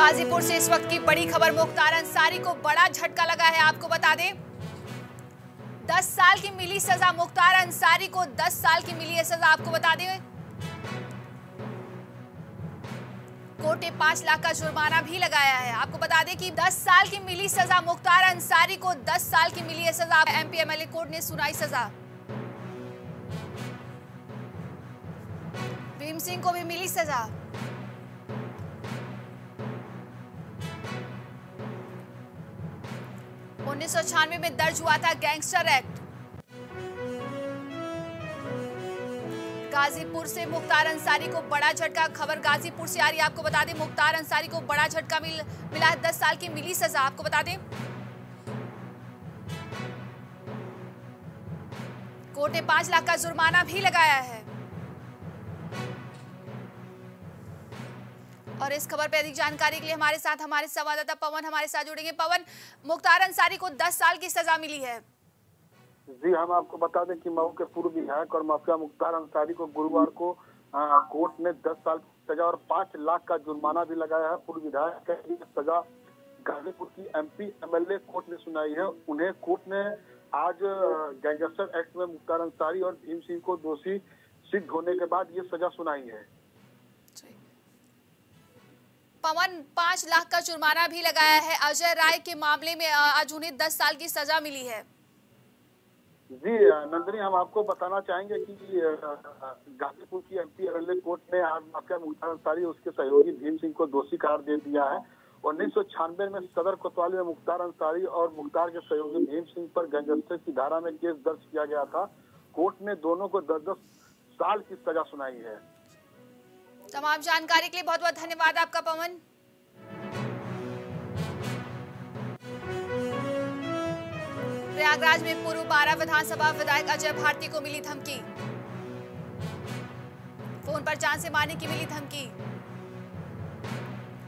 गाजीपुर से इस वक्त की बड़ी खबर, मुख्तार अंसारी को बड़ा झटका लगा है। आपको बता दें 10 साल की मिली सजा, मुख्तार अंसारी को 10 साल की मिली है सजा। आपको बता दें कोर्ट ने 5 लाख का जुर्माना भी लगाया है। आपको बता दें कि 10 साल की मिली सजा, मुख्तार अंसारी को 10 साल की मिली है सजा। एमपी एमएलए कोर्ट ने सुनाई सजा। भीम सिंह को भी मिली सजा। में दर्ज हुआ था गैंगस्टर एक्ट। गाजीपुर से मुख्तार अंसारी को बड़ा झटका, खबर गाजीपुर से आ रही है। आपको बता दें मुख्तार अंसारी को बड़ा झटका मिला, 10 साल की मिली सजा। आपको बता दें कोर्ट ने 5 लाख का जुर्माना भी लगाया है। और इस खबर पर अधिक जानकारी के लिए हमारे संवाददाता पवन हमारे साथ जुड़ेंगे। पवन, मुख्तार अंसारी को 10 साल की सजा मिली है। जी, हम आपको बता दें कि मऊ के पूर्व विधायक और माफिया मुख्तार अंसारी को गुरुवार को कोर्ट ने 10 साल की सजा और 5 लाख का जुर्माना भी लगाया है। पूर्व विधायक की सजा गाजीपुर की एमपी एमएलए कोर्ट ने सुनाई है। उन्हें कोर्ट ने आज गैंगस्टर एक्ट में मुख्तार अंसारी और भीम सिंह को दोषी सिद्ध होने के बाद ये सजा सुनाई है। पवन, 5 लाख का जुर्माना भी लगाया है। अजय राय के मामले में आज उन्हें 10 साल की सजा मिली है। जी नंदनी, हम आपको बताना चाहेंगे कि गाजीपुर की एमपी एमएलए कोर्ट ने आज माफिया मुख्तार अंसारी उसके सहयोगी भीम सिंह को दोषी करार दे दिया है। 1996 में सदर कोतवाली में मुख्तार अंसारी और मुख्तार के सहयोगी भीम सिंह पर गैंगस्टर की धारा में केस दर्ज किया गया था। कोर्ट ने दोनों को 10-10 साल की सजा सुनाई है। तमाम जानकारी के लिए बहुत बहुत धन्यवाद आपका पवन। प्रयागराज में पूर्व बारा विधानसभा विधायक अजय भारती को मिली धमकी, फोन पर जान से मारने की मिली धमकी।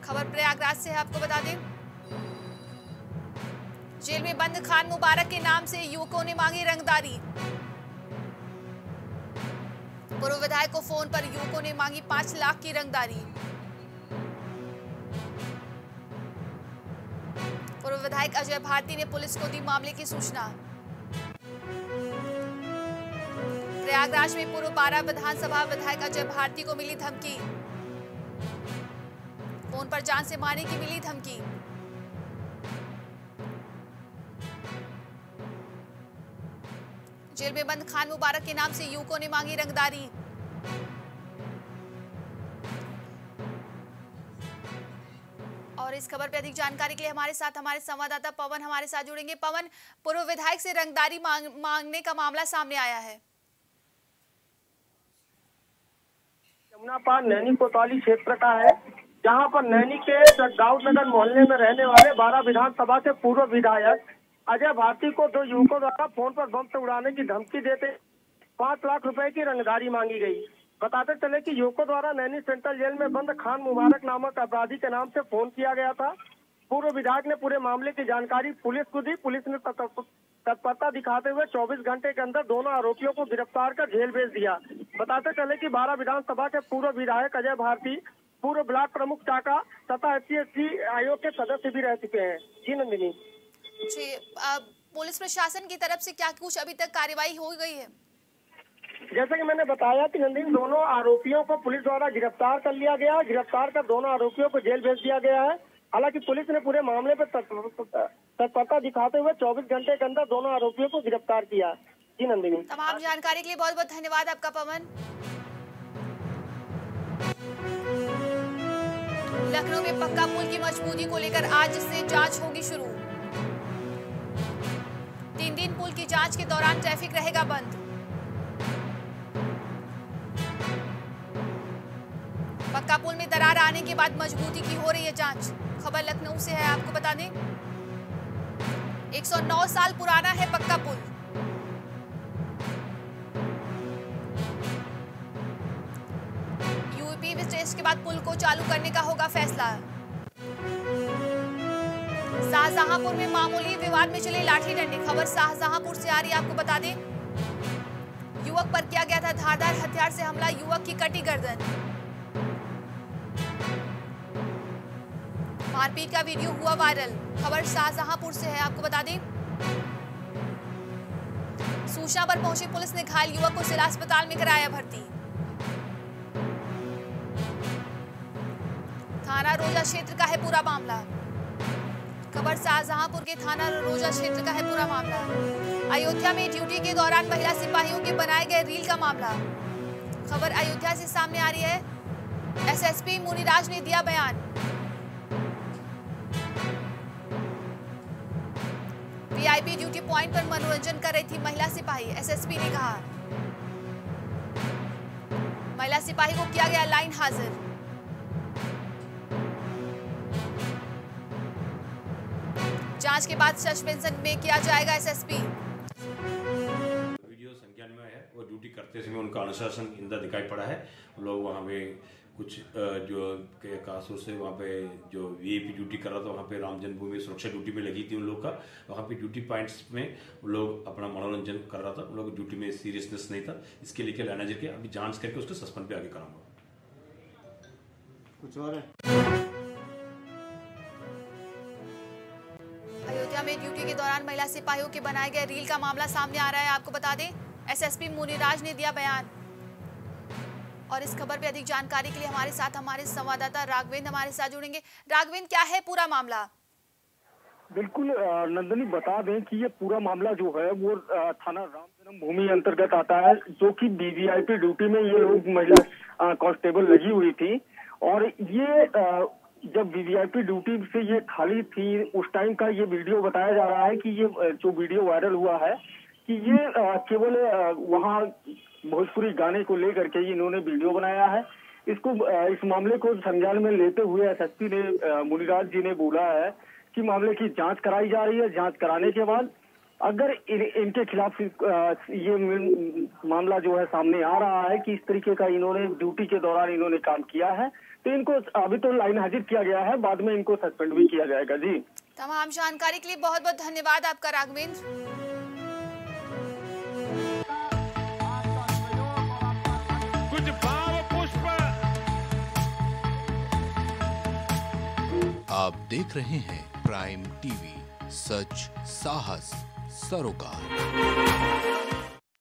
खबर प्रयागराज से है। आपको बता दें जेल में बंद खान मुबारक के नाम से युवकों ने मांगी रंगदारी, पूर्व विधायक को फोन पर युवकों ने मांगी 5 लाख की रंगदारी। पूर्व विधायक अजय भारती ने पुलिस को दी मामले की सूचना। प्रयागराज में पूर्व बारा विधानसभा विधायक अजय भारती को मिली धमकी, फोन पर जान से मारने की मिली धमकी। जेल में बंद खान मुबारक के नाम से युवकों ने मांगी रंगदारी। और इस खबर पर अधिक जानकारी के लिए हमारे संवाददाता पवन हमारे साथ जुड़ेंगे। पवन, पूर्व विधायक से रंगदारी मांगने का मामला सामने आया है। यमुना पार नैनी कोतवाली क्षेत्र का है, जहां पर नैनी के दाऊद नगर मोहल्ले में रहने वाले बारा विधानसभा से पूर्व विधायक अजय भारती को 2 युवकों द्वारा फोन पर बम से उड़ाने की धमकी देते 5 लाख रुपए की रंगदारी मांगी गई। बताते चले कि युवकों द्वारा नैनी सेंट्रल जेल में बंद खान मुबारक नामक अपराधी के नाम से फोन किया गया था। पूर्व विधायक ने पूरे मामले की जानकारी पुलिस को दी। पुलिस ने तत्परता दिखाते हुए 24 घंटे के अंदर दोनों आरोपियों को गिरफ्तार कर जेल भेज दिया। बताते चले कि बारा विधानसभा के पूर्व विधायक अजय भारती पूर्व ब्लॉक प्रमुख टाका तथा एससी आयोग के सदस्य भी रह चुके हैं। जी नंदिनी। जी, पुलिस प्रशासन की तरफ से क्या कुछ अभी तक कार्यवाही हो गई है? जैसा कि मैंने बताया कि नंदीन, दोनों आरोपियों को पुलिस द्वारा गिरफ्तार कर लिया गया। गिरफ्तार कर दोनों आरोपियों को जेल भेज दिया गया है। हालांकि पुलिस ने पूरे मामले पर तत्परता दिखाते हुए 24 घंटे के अंदर दोनों आरोपियों को गिरफ्तार किया। जी नंदिनी, तमाम जानकारी के लिए बहुत बहुत धन्यवाद आपका पवन। लखनऊ में पक्का पुल की मजबूती को लेकर आज से जाँच होगी शुरू। 3 दिन पुल की जांच के दौरान ट्रैफिक रहेगा बंद। पक्का पुल में दरार आने के बाद मजबूती की हो रही है जांच। खबर लखनऊ से है। आपको बता दें 109 साल पुराना है पक्का पुल। यूपी में टेस्ट के बाद पुल को चालू करने का होगा फैसला। शाहजहांपुर में मामूली विवाद में चले लाठी डंडे, खबर शाहजहांपुर से आ रही है। आपको बता दें युवक पर किया गया था धारदार हथियार से हमला, युवक की कटी गर्दन। मारपीट का वीडियो हुआ वायरल। खबर शाहजहांपुर से है, आपको बता दें सूचना पर पहुंची पुलिस ने घायल युवक को जिला अस्पताल में कराया भर्ती। थाना रोजा क्षेत्र का है पूरा मामला। खबर शाहजहांपुर के थाना रोजा क्षेत्र का है पूरा मामला। अयोध्या में ड्यूटी के दौरान महिला सिपाहियों के बनाए गए रील का मामला। खबर अयोध्या से सामने आ रही है। एसएसपी मुनिराज ने दिया बयान। वीआईपी ड्यूटी पॉइंट पर मनोरंजन कर रही थी महिला सिपाही, एसएसपी ने कहा। महिला सिपाही को किया गया लाइन हाजिर। जांच के बाद सस्पेंशन में किया जाएगा एसएसपी। वीडियो संख्या में है, वो ड्यूटी करते समय उनका अनुशासन इंदा दिखाई पड़ा है। लोग वहाँ पे कुछ जो के कासूर से वहाँ पे जो वीआईपी ड्यूटी कर रहा था, वहाँ पे राम जन्मभूमि सुरक्षा ड्यूटी में लगी थी उन लोग का। वहाँ पे ड्यूटी पॉइंट्स में लोग अपना मनोरंजन कर रहा था, उन लोग ड्यूटी में सीरियसनेस नहीं था। इसके लेके लाना जबकि अभी जाँच करके उसको सस्पेंड पे आगे कराऊंगा। कुछ और है। अयोध्या में ड्यूटी के दौरान महिला सिपाहियों के बनाए गए रील का मामला सामने आ रहा है, आपको बता दें एसएसपी मुनिराज ने दिया बयान। और इस खबर पे अधिक जानकारी के लिए हमारे साथ हमारे संवाददाता राघवेंद्र हमारे साथ जुड़ेंगे। राघवेंद्र, क्या है पूरा मामला? बिल्कुल नंदनी, बता दें कि ये पूरा मामला जो है वो थाना राम जन्मभूमि अंतर्गत आता है, जो कि वीवीआईपी ड्यूटी में ये लोग महिला कांस्टेबल लगी हुई थी। और ये जब वीवीआईपी ड्यूटी से ये खाली थी उस टाइम का ये वीडियो बताया जा रहा है कि ये जो वीडियो वायरल हुआ है कि ये केवल वहाँ भोजपुरी गाने को लेकर के इन्होंने वीडियो बनाया है। इसको इस मामले को संज्ञान में लेते हुए एसएसपी ने मुनिराज जी ने बोला है कि मामले की जांच कराई जा रही है। जांच कराने के बाद अगर इनके खिलाफ ये मामला जो है सामने आ रहा है कि इस तरीके का इन्होंने ड्यूटी के दौरान इन्होंने काम किया है, तो इनको अभी तो लाइन हाजिर किया गया है, बाद में इनको सस्पेंड भी किया जाएगा। जी, तमाम जानकारी के लिए बहुत बहुत धन्यवाद आपका राघवेंद्र। कुछ भाव पुष्प आप देख रहे हैं प्राइम टीवी, सच साहस सरोकार।